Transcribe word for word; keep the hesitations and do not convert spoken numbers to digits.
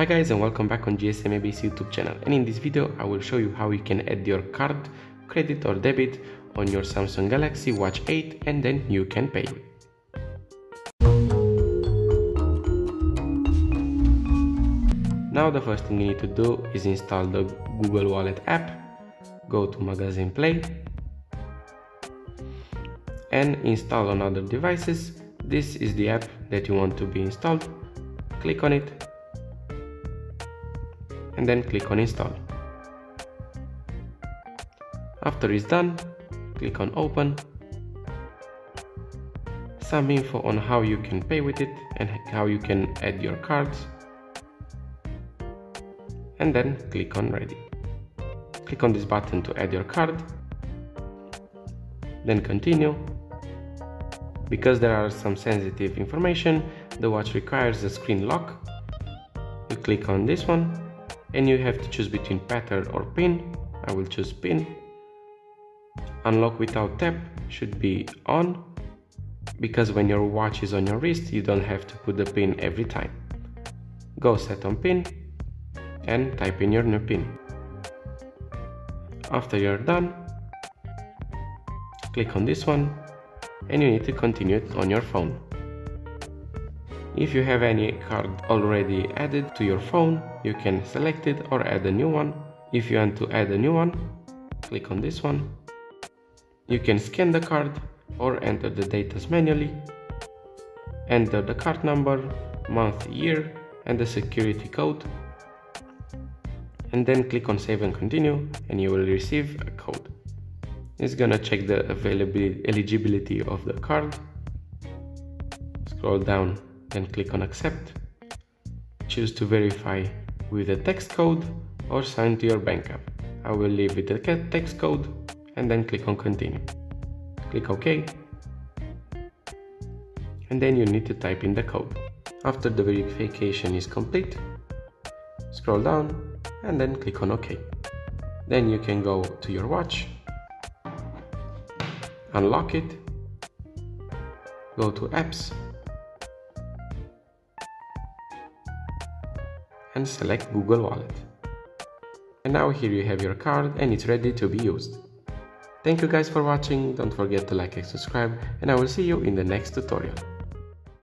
Hi guys, and welcome back on G S M A B C YouTube channel, and in this video I will show you how you can add your card, credit or debit on your Samsung Galaxy Watch eight, and then you can pay. Now the first thing you need to do is install the Google Wallet app, go to Magazine Play and install on other devices. This is the app that you want to be installed, click on it and then click on install. After it's done, click on open. Some info on how you can pay with it and how you can add your cards, and then click on ready. Click on this button to add your card, then continue. Because there are some sensitive information, the watch requires a screen lock. You click on this one and you have to choose between pattern or pin. I will choose pin. Unlock without tap should be on, because when your watch is on your wrist you don't have to put the pin every time. Go set on pin and type in your new pin. After you're done, click on this one and you need to continue it on your phone. If you have any card already added to your phone, you can select it or add a new one. If you want to add a new one, click on this one. You can scan the card or enter the data manually. Enter the card number, month, year and the security code, and then click on save and continue and you will receive a code. It's gonna check the availability eligibility of the card. Scroll down and click on accept. Choose to verify with a text code or sign to your bank app. I will leave with a text code and then click on continue. Click OK and then you need to type in the code. After the verification is complete, scroll down and then click on OK. Then you can go to your watch, unlock it, go to apps and select Google Wallet. And now here you have your card and it's ready to be used. Thank you guys for watching, don't forget to like and subscribe, and I will see you in the next tutorial.